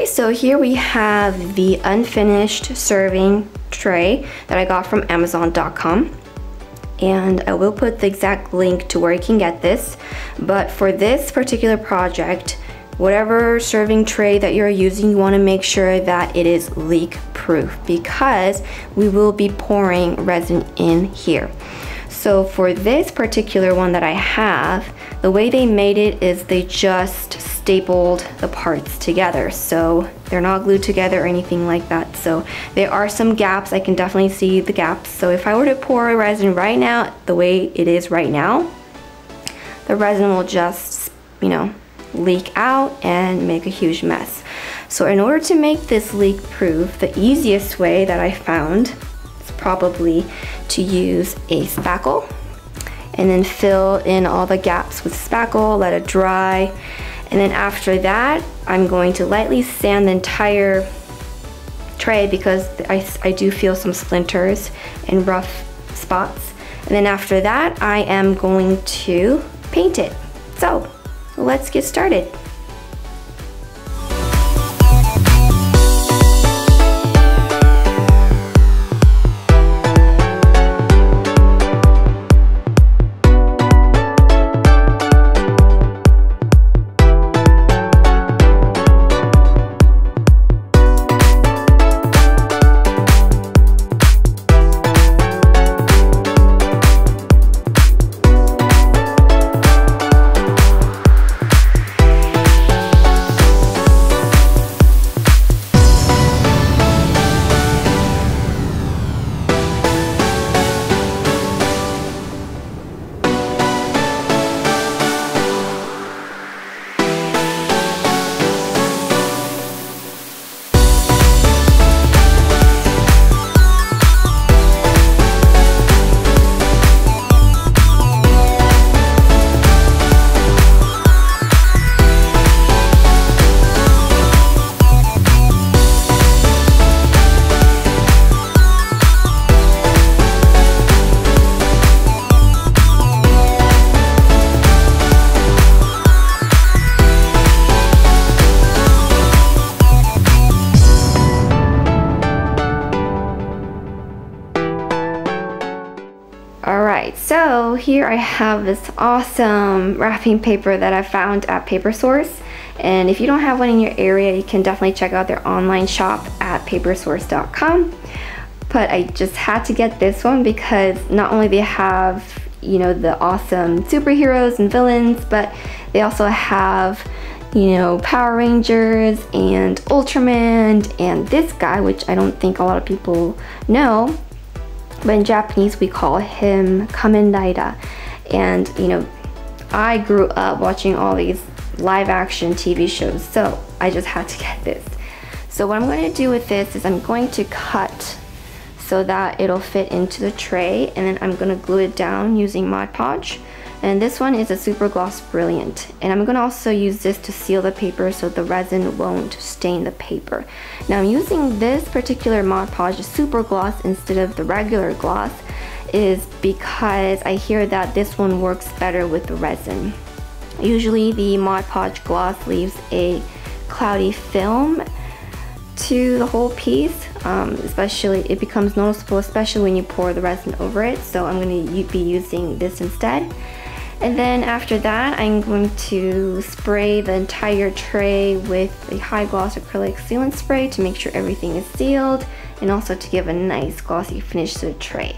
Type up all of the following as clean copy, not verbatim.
Okay, so here we have the unfinished serving tray that I got from Amazon.com. And I will put the exact link to where you can get this. But for this particular project, whatever serving tray that you're using, you want to make sure that it is leak proof because we will be pouring resin in here. So for this particular one that I have, the way they made it is they just stapled the parts together. So they're not glued together or anything like that. So there are some gaps. I can definitely see the gaps. So if I were to pour resin right now, the way it is right now, the resin will just, you know, leak out and make a huge mess. So in order to make this leak proof, the easiest way that I found is probably to use a spackle and then fill in all the gaps with spackle, let it dry, and then after that I'm going to lightly sand the entire tray because I do feel some splinters and rough spots, and then after that I am going to paint it. So let's get started. So here I have this awesome wrapping paper that I found at Paper Source, and if you don't have one in your area, you can definitely check out their online shop at papersource.com. But I just had to get this one because not only they have, you know, the awesome superheroes and villains, but they also have, you know, Power Rangers and Ultraman and this guy, which I don't think a lot of people know. But in Japanese, we call him Kamen Rider. And, you know, I grew up watching all these live action TV shows, so I just had to get this. So what I'm going to do with this is I'm going to cut so that it'll fit into the tray, and then I'm going to glue it down using Mod Podge. And this one is a Super Gloss Brilliant. And I'm going to also use this to seal the paper so the resin won't stain the paper. Now I'm using this particular Mod Podge Super Gloss instead of the regular gloss is because I hear that this one works better with the resin. Usually the Mod Podge gloss leaves a cloudy film to the whole piece, especially it becomes noticeable, especially when you pour the resin over it. So I'm going to be using this instead. And then after that, I'm going to spray the entire tray with a high gloss acrylic sealant spray to make sure everything is sealed and also to give a nice glossy finish to the tray.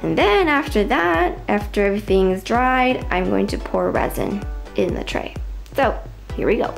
And then after that, after everything is dried, I'm going to pour resin in the tray. So here we go.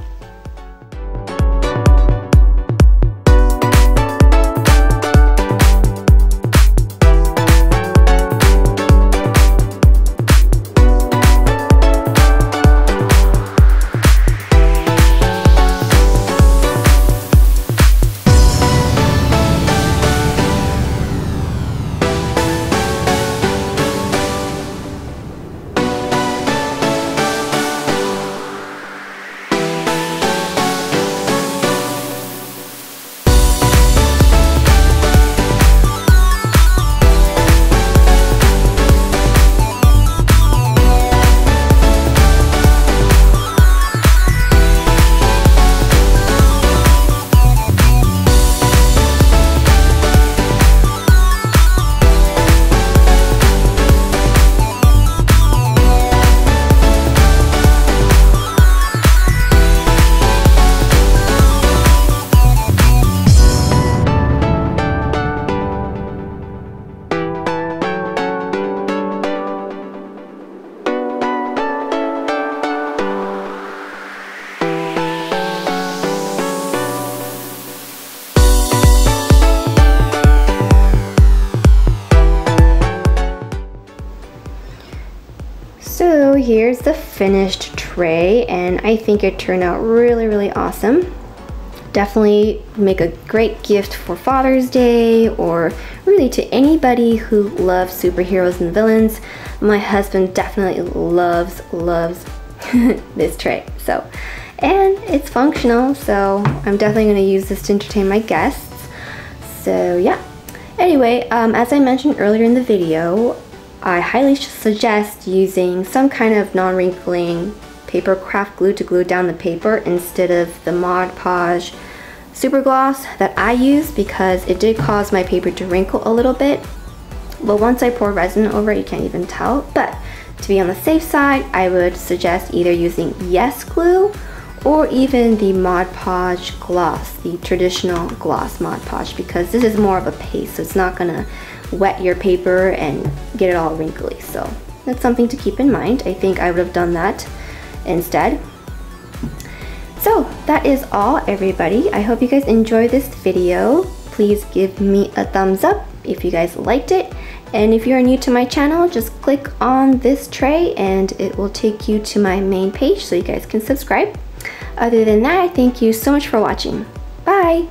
here's the finished tray, and I think it turned out really, really awesome. Definitely make a great gift for Father's Day, or really to anybody who loves superheroes and villains. My husband definitely loves this tray. So, and it's functional, so I'm definitely gonna use this to entertain my guests. So yeah. Anyway, as I mentioned earlier in the video, I highly suggest using some kind of non-wrinkling paper craft glue to glue down the paper instead of the Mod Podge Super Gloss that I use, because it did cause my paper to wrinkle a little bit. But once I pour resin over it, you can't even tell. But to be on the safe side, I would suggest either using Yes Glue or even the Mod Podge Gloss, the traditional gloss Mod Podge, because this is more of a paste, so it's not gonna wet your paper and get it all wrinkly. So that's something to keep in mind. I think I would have done that instead. So that is all, everybody. I hope you guys enjoyed this video. Please give me a thumbs up if you guys liked it. And if you're new to my channel, just click on this tray and it will take you to my main page so you guys can subscribe. Other than that, thank you so much for watching. Bye!